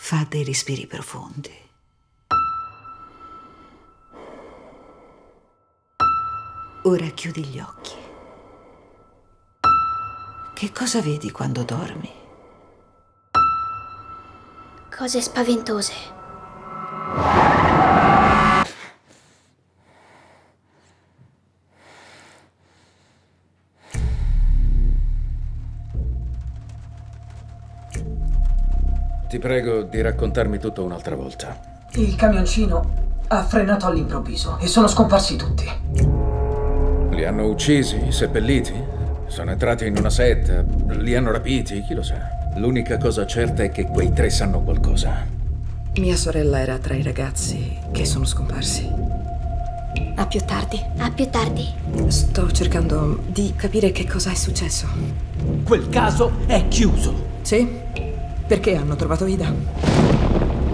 Fa dei respiri profondi. Ora chiudi gli occhi. Che cosa vedi quando dormi? Cose spaventose. Ti prego di raccontarmi tutto un'altra volta. Il camioncino ha frenato all'improvviso e sono scomparsi tutti. Li hanno uccisi, seppelliti, sono entrati in una setta, li hanno rapiti, chi lo sa. L'unica cosa certa è che quei tre sanno qualcosa. Mia sorella era tra i ragazzi che sono scomparsi. A più tardi. A più tardi. Sto cercando di capire che cosa è successo. Quel caso è chiuso. Sì? Perché hanno trovato Ida?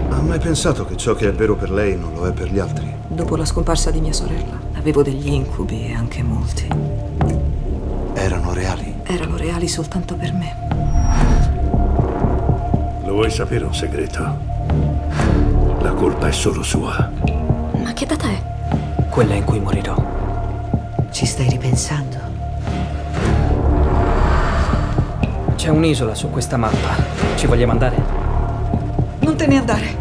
Ha mai pensato che ciò che è vero per lei non lo è per gli altri? Dopo la scomparsa di mia sorella, avevo degli incubi e anche molti. Erano reali? Erano reali soltanto per me. Vuoi sapere un segreto? La colpa è solo sua. Ma che data è? Quella in cui morirò. Ci stai ripensando? C'è un'isola su questa mappa. Ci vogliamo andare? Non te ne andare.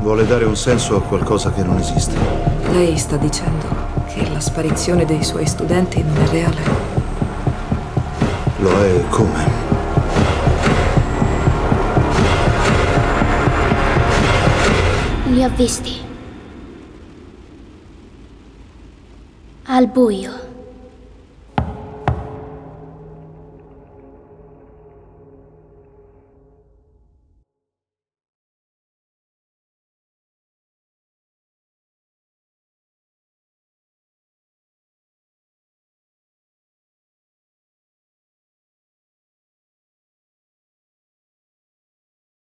Vuole dare un senso a qualcosa che non esiste. Lei sta dicendo che la sparizione dei suoi studenti non è reale? Lo è come? Li ho visti. Al buio.